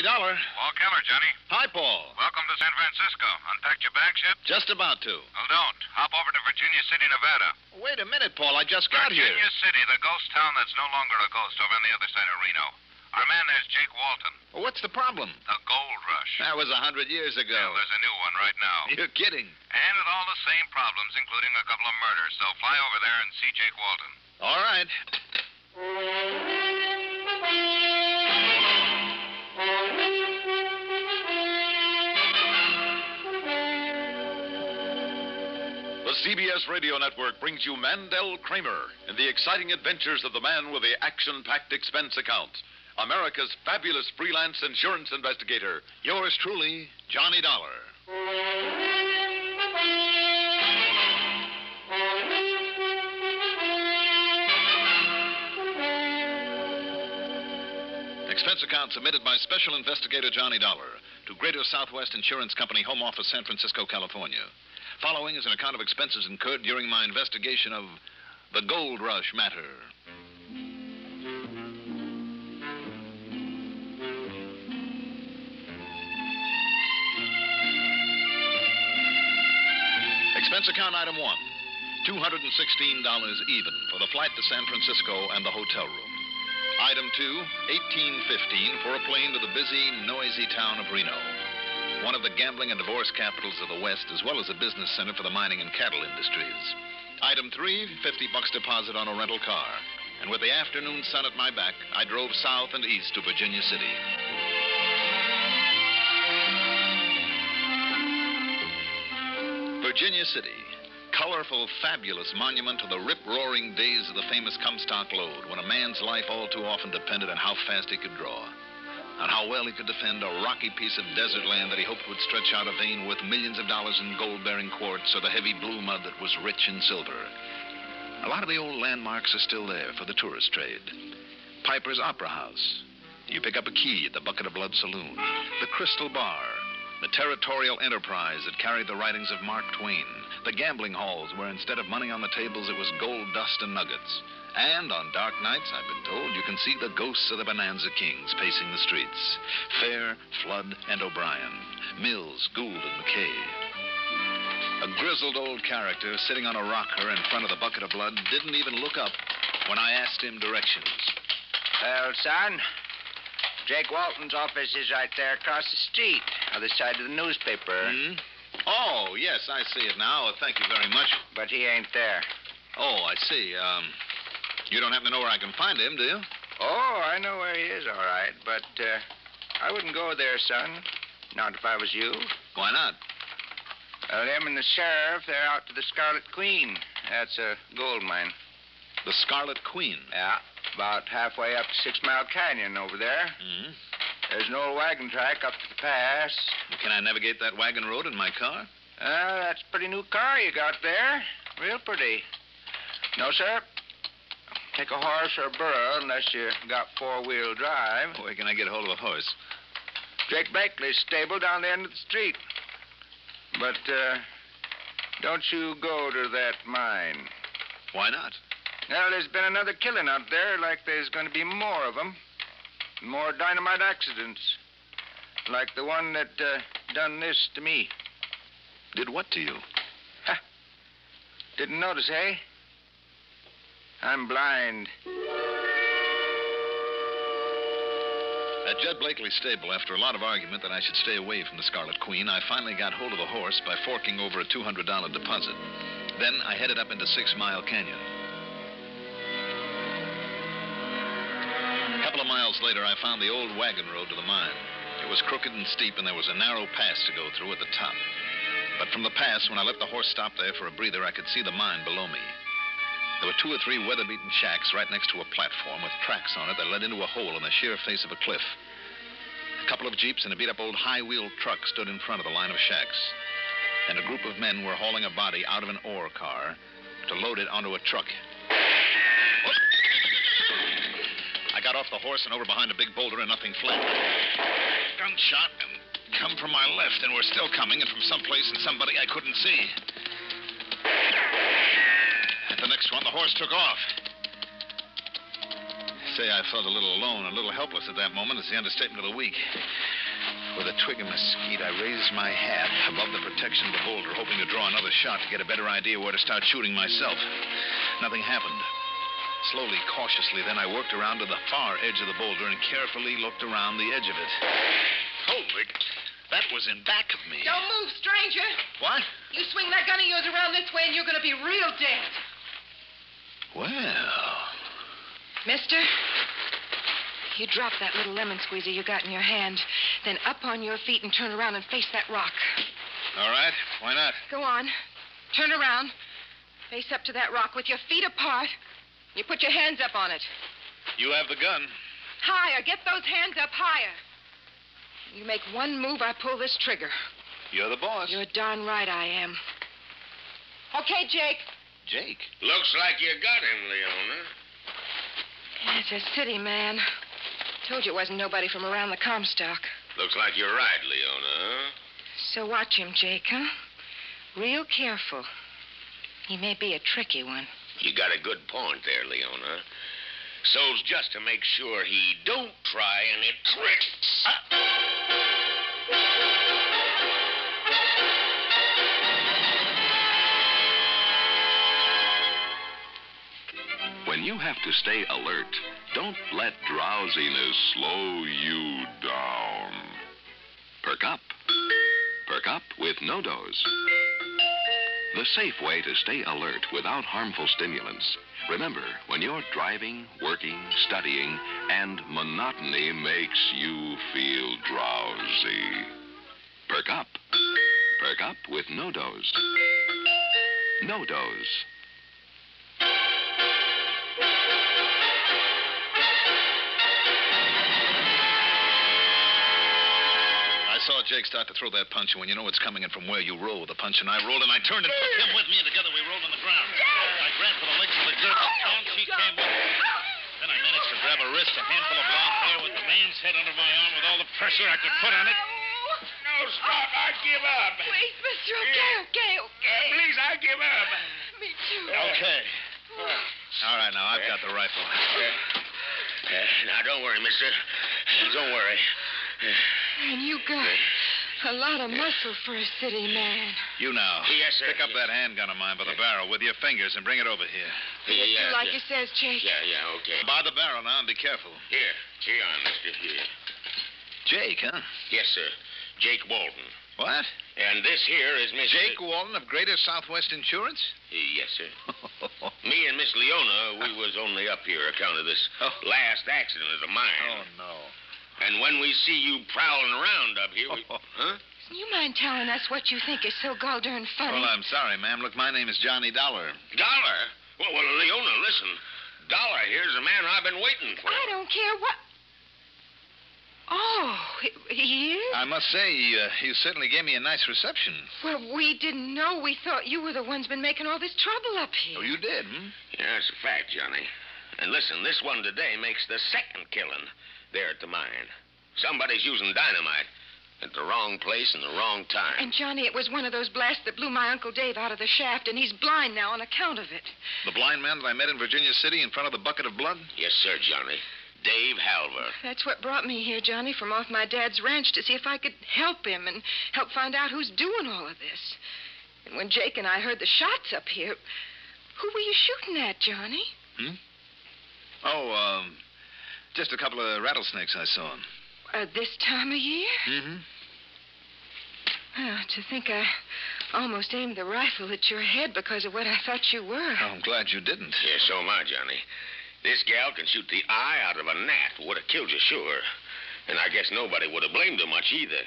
Johnny Dollar. Paul Keller, Johnny. Hi, Paul. Welcome to San Francisco. Unpacked your bags yet? Just about to. Well, don't. Hop over to Virginia City, Nevada. Wait a minute, Paul. I just got here. Virginia City, the ghost town that's no longer a ghost, over on the other side of Reno. Our man there's Jake Walton. Well, what's the problem? The gold rush. That was 100 years ago. Yeah, there's a new one right now. You're kidding. And with all the same problems, including a couple of murders. So fly over there and see Jake Walton. All right. The CBS Radio Network brings you Mandel Kramer in the exciting adventures of the man with the action-packed expense account. America's fabulous freelance insurance investigator. Yours truly, Johnny Dollar. Expense account submitted by Special Investigator Johnny Dollar to Greater Southwest Insurance Company, Home Office, San Francisco, California. Following is an account of expenses incurred during my investigation of the Gold Rush matter. Expense account item 1, $216 even for the flight to San Francisco and the hotel room. Item 2, $18.15 for a plane to the busy, noisy town of Reno, one of the gambling and divorce capitals of the West, as well as a business center for the mining and cattle industries. Item 3, $50 deposit on a rental car. And with the afternoon sun at my back, I drove south and east to Virginia City. Virginia City. Colorful, fabulous monument to the rip-roaring days of the famous Comstock Lode, when a man's life all too often depended on how fast he could draw, on how well he could defend a rocky piece of desert land that he hoped would stretch out a vein worth millions of dollars in gold-bearing quartz or the heavy blue mud that was rich in silver. A lot of the old landmarks are still there for the tourist trade. Piper's Opera House. You pick up a key at the Bucket of Blood Saloon. The Crystal Bar. The territorial enterprise that carried the writings of Mark Twain. The gambling halls where instead of money on the tables, it was gold dust and nuggets. And on dark nights, I've been told, you can see the ghosts of the Bonanza Kings pacing the streets. Fair, Flood, and O'Brien. Mills, Gould, and McKay. A grizzled old character sitting on a rocker in front of the Bucket of Blood didn't even look up when I asked him directions. Well, son, Jake Walton's office is right there across the street, other side of the newspaper. Mm-hmm. Oh, yes, I see it now. Thank you very much. But he ain't there. Oh, I see. You don't happen to know where I can find him, do you? Oh, I know where he is, all right. But I wouldn't go there, son. Not if I was you. Why not? Well, him and the sheriff, they're out to the Scarlet Queen. That's a gold mine. The Scarlet Queen? Yeah. About halfway up to 6 Mile Canyon over there. Mm-hmm. There's an old wagon track up to the pass. Can I navigate that wagon road in my car? That's a pretty new car you got there. Real pretty. No, sir. Take a horse or a burro unless you got four-wheel drive. Where can I get hold of a horse? Jake Blakely's stable down the end of the street. But don't you go to that mine. Why not? Well, there's been another killing out there, like there's going to be more of them. More dynamite accidents. Like the one that done this to me. Did what to you? Huh. Didn't notice, eh? I'm blind. At Judd Blakely's stable, after a lot of argument that I should stay away from the Scarlet Queen, I finally got hold of a horse by forking over a $200 deposit. Then I headed up into 6 Mile Canyon. A couple of miles later, I found the old wagon road to the mine. It was crooked and steep, and there was a narrow pass to go through at the top. But from the pass, when I let the horse stop there for a breather, I could see the mine below me. There were 2 or 3 weather-beaten shacks right next to a platform with tracks on it that led into a hole in the sheer face of a cliff. A couple of jeeps and a beat-up old high-wheeled truck stood in front of the line of shacks. And a group of men were hauling a body out of an ore car to load it onto a truck. I got off the horse and over behind a big boulder and nothing flipped. Gunshot and come from my left and were still coming and from someplace and somebody I couldn't see. At the next one, the horse took off. Say I felt a little alone, a little helpless at that moment. It's the understatement of the week. With a twig of mesquite, I raised my hat above the protection of the boulder, hoping to draw another shot to get a better idea where to start shooting myself. Nothing happened. Slowly, cautiously, then I worked around to the far edge of the boulder and carefully looked around the edge of it. Holy... that was in back of me. Don't move, stranger. What? You swing that gun of yours around this way and you're going to be real dead. Well... mister, you drop that little lemon squeezer you got in your hand, then up on your feet and turn around and face that rock. All right. Why not? Go on. Turn around. Face up to that rock with your feet apart. You put your hands up on it. You have the gun. Higher. Get those hands up higher. You make one move, I pull this trigger. You're the boss. You're darn right I am. Okay, Jake. Jake? Looks like you got him, Leona. It's a city man. Told you it wasn't nobody from around the Comstock. Looks like you're right, Leona. So watch him, Jake, huh? Real careful. He may be a tricky one. You got a good point there, Leona. So's just to make sure he don't try any tricks. When you have to stay alert, don't let drowsiness slow you down. Perk up. Perk up with NoDoz. The safe way to stay alert without harmful stimulants. Remember, when you're driving, working, studying, and monotony makes you feel drowsy, perk up. Perk up with NoDoz. NoDoz. I saw Jake start to throw that punch, and when you know it's coming and from where you roll with the punch, and I rolled, and I turned and took him with me, and together we rolled on the ground. Jake! I grabbed for the legs with a jerk, and down she came with me. Then I managed to grab her wrist, a handful of blonde hair with the man's head under my arm with all the pressure I could put on it. No, stop. I give up. Please, mister, okay. Please, I give up. Me too. Okay. All right, now, I've got the rifle. Now, don't worry, mister. Don't worry. And you got a lot of muscle for a city man. You now. Yes, sir. Pick up that handgun of mine by the barrel with your fingers and bring it over here. Yeah, like it says, Jake. Yeah, okay. By the barrel now and be careful. Here on, mister. Here. Jake, huh? Yes, sir. Jake Walton. What? And this here is Miss... Jake Walton of Greater Southwest Insurance? Yes, sir. Me and Miss Leona, we was only up here account of this last accident of the mine. Oh, no. And when we see you prowling around up here, we... Huh? You mind telling us what you think is so gall-darn funny? Well, I'm sorry, ma'am. Look, my name is Johnny Dollar. Dollar? Well, Leona, listen. Dollar here's the man I've been waiting for. I don't care what... Oh, he is? I must say, you certainly gave me a nice reception. Well, we didn't know. We thought you were the one's been making all this trouble up here. Oh, you did, hmm? Yeah, it's a fact, Johnny. And listen, this one today makes the second killing. There at the mine. Somebody's using dynamite at the wrong place and the wrong time. And, Johnny, it was one of those blasts that blew my Uncle Dave out of the shaft, and he's blind now on account of it. The blind man that I met in Virginia City in front of the bucket of blood? Yes, sir, Johnny. Dave Halver. That's what brought me here, Johnny, from off my dad's ranch to see if I could help him and help find out who's doing all of this. And when Jake and I heard the shots up here, who were you shooting at, Johnny? Hmm? Oh, just a couple of rattlesnakes I saw. This time of year? Mm-hmm. Well, to think I almost aimed the rifle at your head because of what I thought you were. Oh, I'm glad you didn't. Yeah, so am I, Johnny. This gal can shoot the eye out of a gnat. Would have killed you, sure. And I guess nobody would have blamed her much either.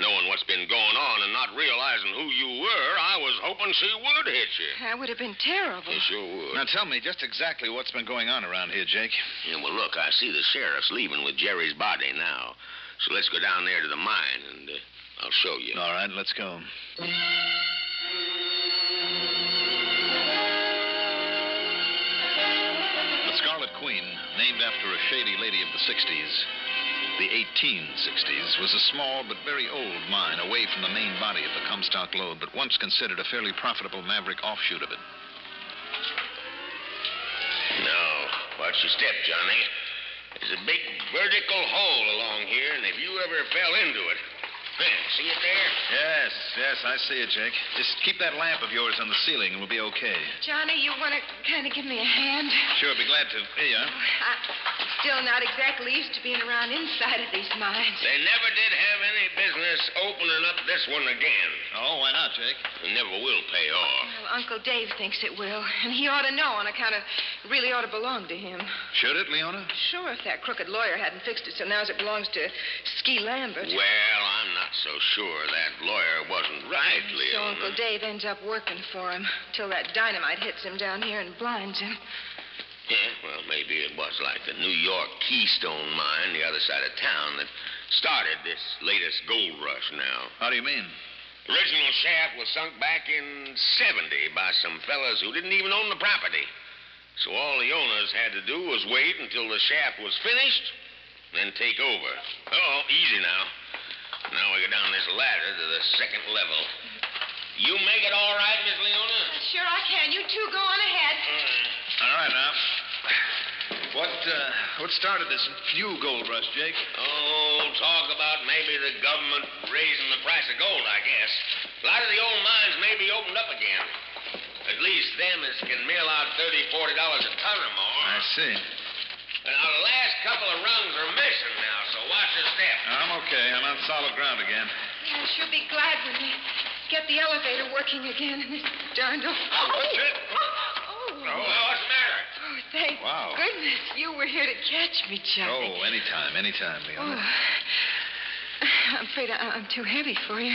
Knowing what's been going on and not realizing who you were, I was hoping she would hit you. That would have been terrible. It sure would. Now, tell me just exactly what's been going on around here, Jake. Yeah, well, look, I see the sheriff's leaving with Jerry's body now. So let's go down there to the mine, and I'll show you. All right, let's go. The Scarlet Queen, named after a shady lady of the 60s... The 1860s was a small but very old mine away from the main body of the Comstock Lode, but once considered a fairly profitable maverick offshoot of it. No. Watch your step, Johnny. There's a big vertical hole along here, and if you ever fell into it... See it there? Yes, I see it, Jake. Just keep that lamp of yours on the ceiling, and we'll be okay. Johnny, you want to kind of give me a hand? Sure, be glad to. Here you are. I'm still not exactly used to being around inside of these mines. They never did have any business opening up this one again. Oh, why not, Jake? It never will pay off. Well, Uncle Dave thinks it will, and he ought to know on account of it really ought to belong to him. Should it, Leona? Sure, if that crooked lawyer hadn't fixed it, so now it belongs to Ski Lambert. Well, I'm not so sure that lawyer wasn't right, Leon. So Uncle Dave ends up working for him till that dynamite hits him down here and blinds him. Yeah, well, maybe it was like the New York Keystone mine, the other side of town, that started this latest gold rush now. How do you mean? The original shaft was sunk back in 70 by some fellas who didn't even own the property. So all the owners had to do was wait until the shaft was finished, then take over. Oh, easy now. Now we go down this ladder to the second level. You make it all right, Miss Leona? Sure I can. You two go on ahead. All right, now. What started this new gold rush, Jake? Oh, talk about maybe the government raising the price of gold, I guess. A lot of the old mines may be opened up again. At least them as can mill out $30, $40 a ton or more. I see. Now, the last couple of rungs are missing now, so watch your step. I'm okay. I'm on solid ground again. Yeah, I sure be glad when we get the elevator working again and this darned old... What's it? Oh, what's the matter? Oh, thank goodness you were here to catch me, Johnny. Oh, anytime, Leona. Oh. I'm afraid I'm too heavy for you.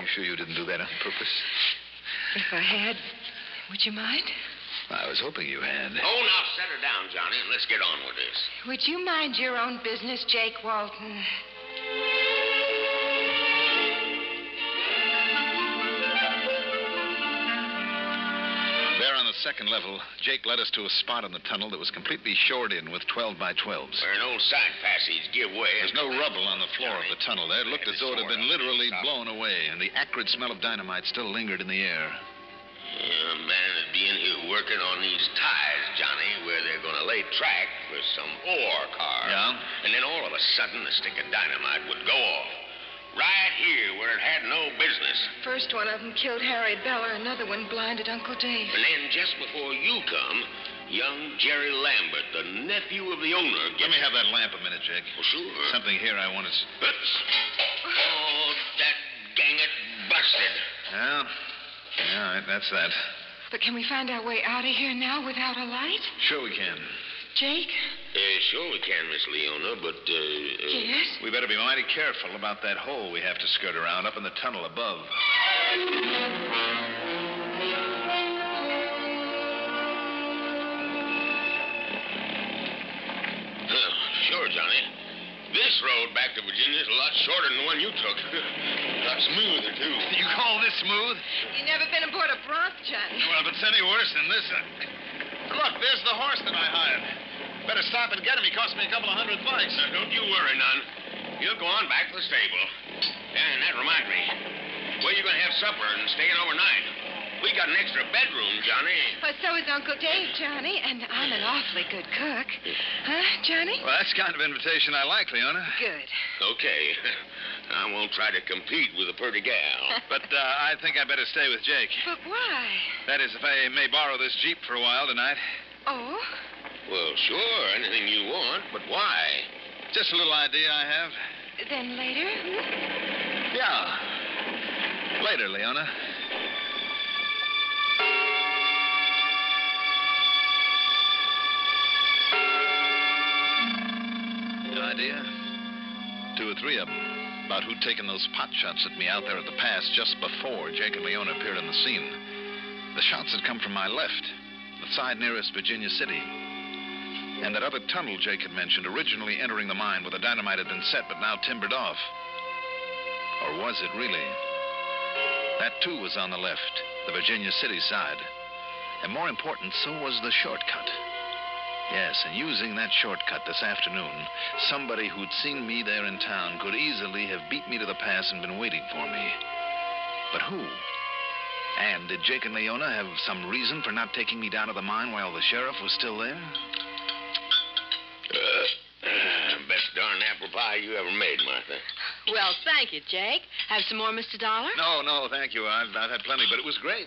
You sure you didn't do that on purpose? If I had, would you mind? I was hoping you had. Oh, now, set her down, Johnny, and let's get on with this. Would you mind your own business, Jake Walton? There on the second level, Jake led us to a spot in the tunnel that was completely shored in with 12 by 12s. Where an old side passage give way. There's no rubble on the floor of the tunnel there. It looked as though it had been literally blown away, and the acrid smell of dynamite still lingered in the air. Yeah, man would be in here working on these ties, Johnny, where they're going to lay track for some ore car. Yeah? And then all of a sudden, the stick of dynamite would go off. Right here, where it had no business. First one of them killed Harry Beller. Another one blinded Uncle Dave. And then just before you come, young Jerry Lambert, the nephew of the owner... Let me have that lamp a minute, Jake. Oh, sure. Something here I want to... Oops! Oh, that dang it busted. Well... Yeah, all right, that's that. But can we find our way out of here now without a light? Sure we can. Jake? Sure we can, Miss Leona, but... Yes? We better be mighty careful about that hole we have to skirt around up in the tunnel above. Sure, Johnny. This road back to Virginia is a lot shorter than the one you took. A lot smoother, too. You call this smooth? You've never been aboard a bronc, Johnny. Well, if it's any worse than this... Look, there's the horse that I hired. Better stop and get him. He cost me a couple of $100. Now, don't you worry, none. You'll go on back to the stable. And that reminds me. Well, you're going to have supper and staying overnight. We got an extra bedroom, Johnny. Well, so is Uncle Dave, Johnny, and I'm an awfully good cook. Huh, Johnny? Well, that's the kind of invitation I like, Leona. Good. Okay. I won't try to compete with a pretty gal. But I think I better stay with Jake. But why? That is, if I may borrow this Jeep for a while tonight. Oh? Well, sure, anything you want, but why? Just a little idea I have. Then later? Yeah. Later, Leona. Idea? Two or three of them. About who'd taken those pot shots at me out there at the pass just before Jake and Leona appeared on the scene. The shots had come from my left, the side nearest Virginia City. And that other tunnel Jake had mentioned, originally entering the mine where the dynamite had been set but now timbered off. Or was it really? That, too, was on the left, the Virginia City side. And more important, so was the shortcut. Yes, and using that shortcut this afternoon, somebody who'd seen me there in town could easily have beat me to the pass and been waiting for me. But who? And did Jake and Leona have some reason for not taking me down to the mine while the sheriff was still there? pie you ever made, Martha. Well, thank you, Jake. Have some more, Mr. Dollar? No, thank you. I've had plenty, but it was great.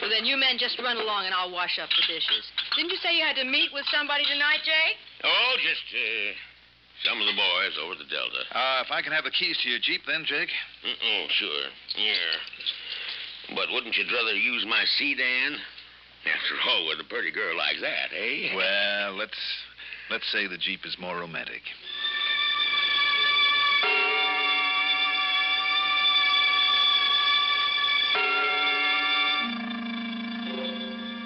Well, then you men just run along and I'll wash up the dishes. Didn't you say you had to meet with somebody tonight, Jake? Oh, just some of the boys over the Delta. If I can have the keys to your Jeep then, Jake? Oh, sure. Yeah. But wouldn't you rather use my sedan? After all, with a pretty girl like that, eh? Well, let's say the Jeep is more romantic.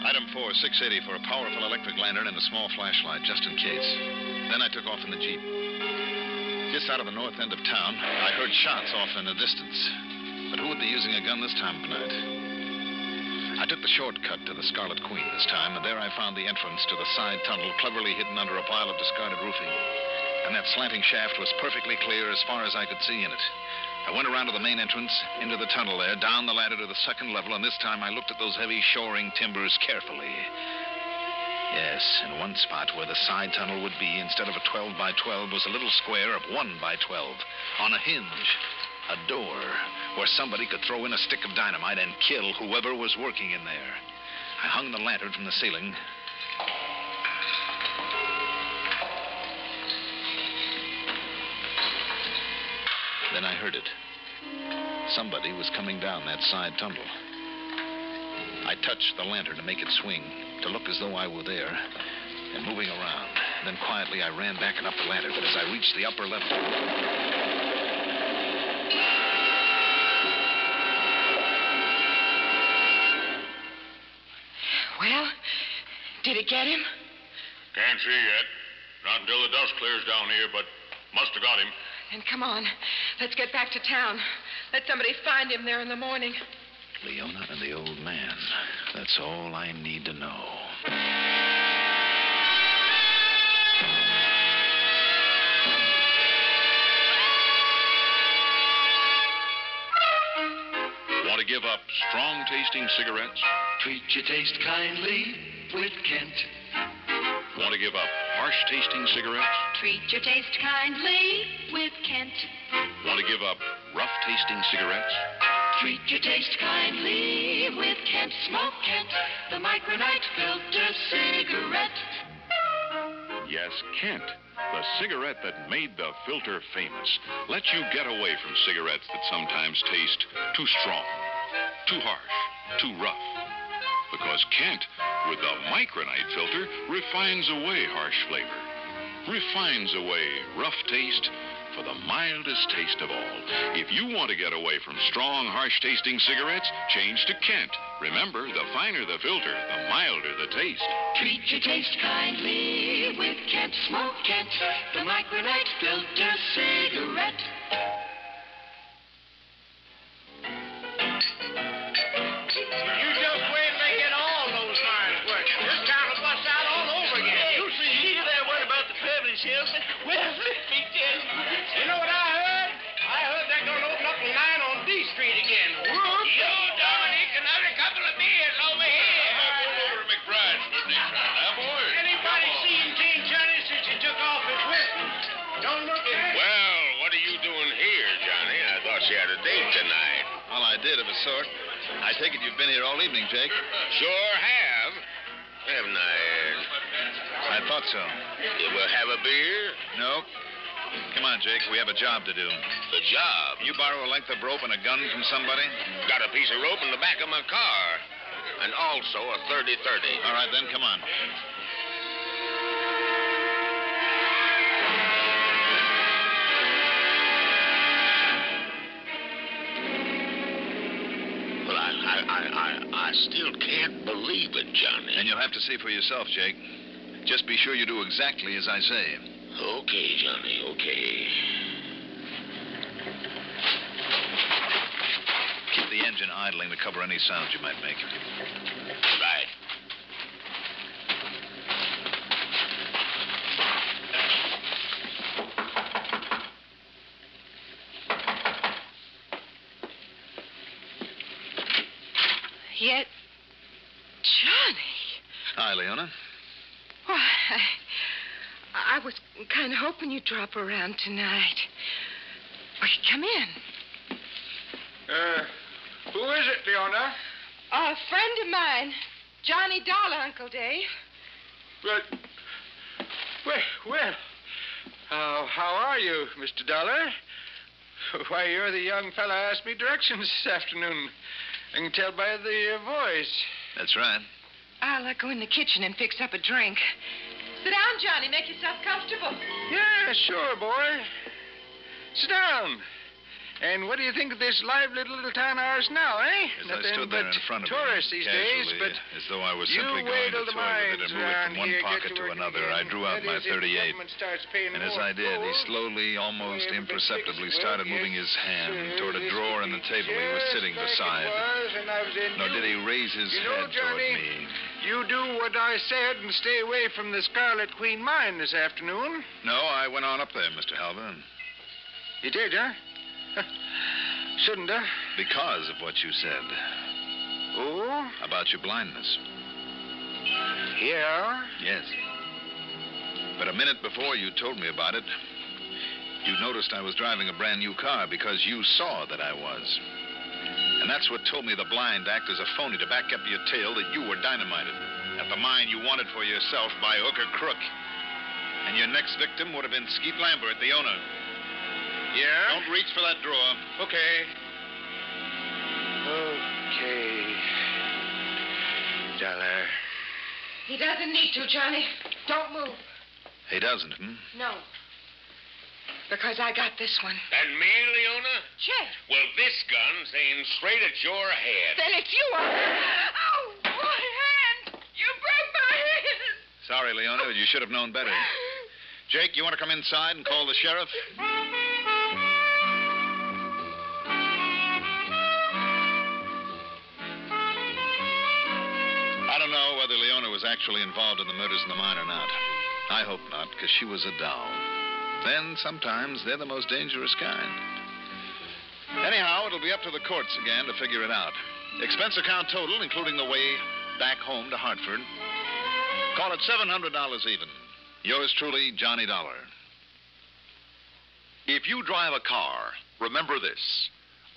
Item 4, $6.80 for a powerful electric lantern and a small flashlight, just in case. Then I took off in the Jeep. Just out of the north end of town, I heard shots off in the distance. But who would be using a gun this time of night? I took the shortcut to the Scarlet Queen this time, and there I found the entrance to the side tunnel cleverly hidden under a pile of discarded roofing. And that slanting shaft was perfectly clear as far as I could see in it. I went around to the main entrance, into the tunnel there, down the ladder to the second level, and this time I looked at those heavy shoring timbers carefully. Yes, in one spot where the side tunnel would be, instead of a 12 by 12, was a little square of 1 by 12, on a hinge. A door where somebody could throw in a stick of dynamite and kill whoever was working in there. I hung the lantern from the ceiling. Then I heard it. Somebody was coming down that side tunnel. I touched the lantern to make it swing, to look as though I were there, and moving around. Then quietly I ran back and up the ladder, but as I reached the upper level... Well, did it get him? Can't see yet. Not until the dust clears down here, but must have got him. Then come on. Let's get back to town. Let somebody find him there in the morning. Leona and the old man. That's all I need to know. Want to give up strong-tasting cigarettes? Treat your taste kindly with Kent. Want to give up harsh-tasting cigarettes? Treat your taste kindly with Kent. Want to give up rough-tasting cigarettes? Treat your taste kindly with Kent. Smoke Kent, the Micronite Filter cigarette. Yes, Kent, the cigarette that made the filter famous. Let you get away from cigarettes that sometimes taste too strong, too harsh, too rough. Because Kent, with the Micronite Filter, refines away harsh flavor. Refines away rough taste for the mildest taste of all. If you want to get away from strong, harsh-tasting cigarettes, change to Kent. Remember, the finer the filter, the milder the taste. Treat your taste kindly with Kent. Smoke Kent, the Micronite Filter cigarette. Of a sort. I take it you've been here all evening, Jake. Sure have. Haven't I? I thought so. You will have a beer? Nope. Come on, Jake. We have a job to do. The job? You borrow a length of rope and a gun from somebody? Got a piece of rope in the back of my car. And also a 30-30. All right, then. Come on. I still can't believe it, Johnny. And you'll have to see for yourself, Jake. Just be sure you do exactly as I say. Okay, Johnny, okay. Keep the engine idling to cover any sounds you might make. Right. Yet, Johnny. Hi, Leona. Well, I was kind of hoping you'd drop around tonight. We should come in. Who is it, Leona? A friend of mine. Johnny Dollar, Uncle Dave. Well. How are you, Mr. Dollar? Why, you're the young fellow asked me directions this afternoon. I can tell by the voice. That's right. I'll go in the kitchen and fix up a drink. Sit down, Johnny. Make yourself comfortable. Yeah, sure, boy. Sit down. And what do you think of this lively little town of ours now, eh? As nothing I stood there in front of him, tourists these days, but as though I was simply going to toy with it and move it from one pocket to another, I drew out my 38. And as I did, he slowly, almost imperceptibly, started moving his hand toward a drawer in the table he was sitting beside. Nor did he raise his head toward me. You do what I said and stay away from the Scarlet Queen mine this afternoon. No, I went on up there, Mr. Halver. You did, huh? Shouldn't I? Because of what you said. Oh? About your blindness. Yeah? Yes. But a minute before you told me about it, you noticed I was driving a brand new car because you saw that I was. And that's what told me the blind act as a phony to back up your tale that you were dynamited at the mine you wanted for yourself by hook or crook. And your next victim would have been Skeet Lambert, the owner. Yeah? Don't reach for that drawer. Okay. Dollar. He doesn't need to, Johnny. Don't move. He doesn't, No. Because I got this one. And me, Leona? Sure. Well, this gun's aimed straight at your head. Then it's you. Oh, my hand. You broke my hand. Sorry, Leona. You should have known better. Jake, you want to come inside and call the sheriff? Whether Leona was actually involved in the murders in the mine or not. I hope not, because she was a doll. Then, sometimes, they're the most dangerous kind. Anyhow, it'll be up to the courts again to figure it out. Expense account total, including the way back home to Hartford. Call it $700 even. Yours truly, Johnny Dollar. If you drive a car, remember this.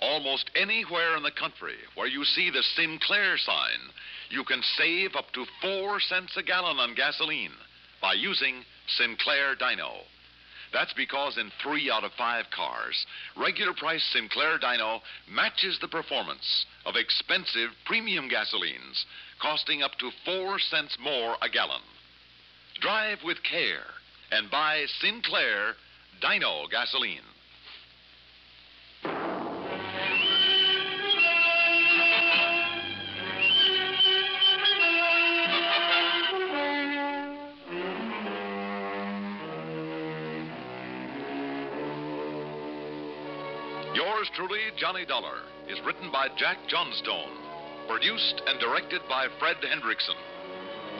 Almost anywhere in the country where you see the Sinclair sign, you can save up to 4 cents a gallon on gasoline by using Sinclair Dino. That's because in 3 out of 5 cars, regular price Sinclair Dino matches the performance of expensive premium gasolines, costing up to 4 cents more a gallon. Drive with care and buy Sinclair Dino gasoline. Yours truly, Johnny Dollar, is written by Jack Johnstone, produced and directed by Fred Hendrickson.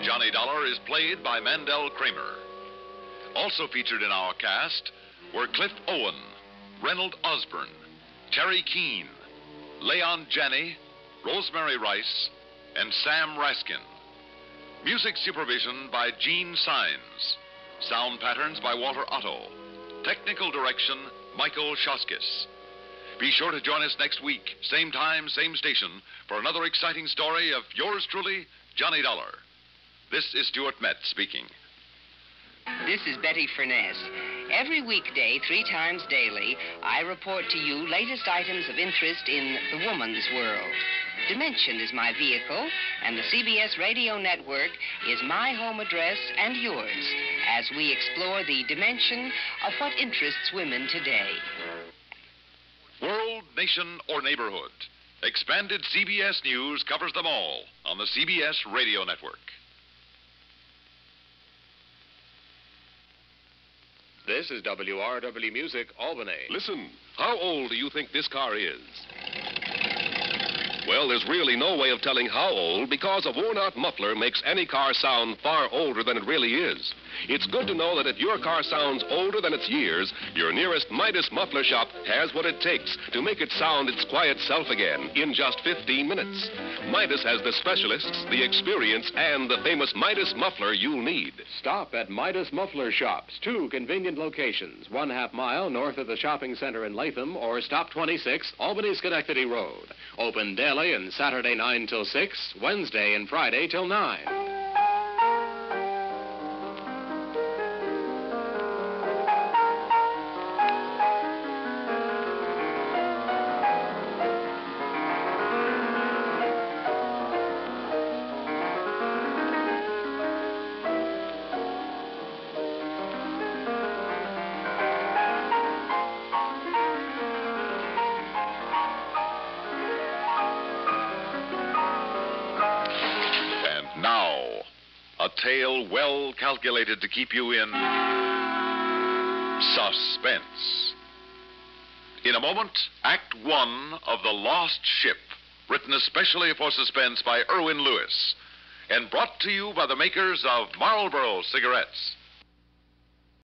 Johnny Dollar is played by Mandel Kramer. Also featured in our cast were Cliff Owen, Reynolds Osborne, Terry Keane, Leon Janney, Rosemary Rice, and Sam Raskin. Music supervision by Gene Sines. Sound patterns by Walter Otto. Technical direction, Michael Shoskis. Be sure to join us next week, same time, same station, for another exciting story of yours truly, Johnny Dollar. This is Stuart Metz speaking. This is Betty Furness. Every weekday, 3 times daily, I report to you latest items of interest in the woman's world. Dimension is my vehicle, and the CBS Radio Network is my home address and yours as we explore the dimension of what interests women today. World, nation, or neighborhood. Expanded CBS News covers them all on the CBS Radio Network. This is WRW Music, Albany. Listen, how old do you think this car is? Well, there's really no way of telling how old because a worn-out muffler makes any car sound far older than it really is. It's good to know that if your car sounds older than its years, your nearest Midas Muffler shop has what it takes to make it sound its quiet self again in just 15 minutes. Midas has the specialists, the experience, and the famous Midas Muffler you'll need. Stop at Midas Muffler Shops, 2 convenient locations, 1/2 mile north of the shopping center in Latham, or stop 26, Albany Schenectady Road. Open daily and Saturday 9 till 6, Wednesday and Friday till 9. Tale well calculated to keep you in suspense. In a moment, Act 1 of The Lost Ship, written especially for suspense by Irwin Lewis, and brought to you by the makers of Marlboro cigarettes.